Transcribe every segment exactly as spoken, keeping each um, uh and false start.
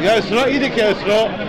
يا إسراء ايدك يا إسراء.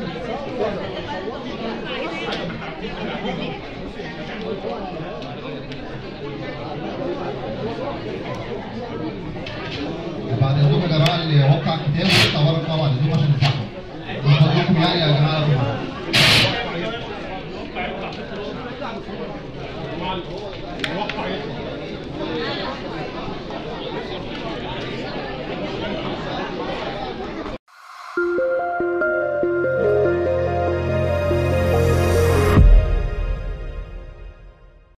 بعد يدوم الجماعة اللي وقع كتير طبعا طبعا يدوم عشان يتحكم يدومكم يعني يا جماعة وقع يطلع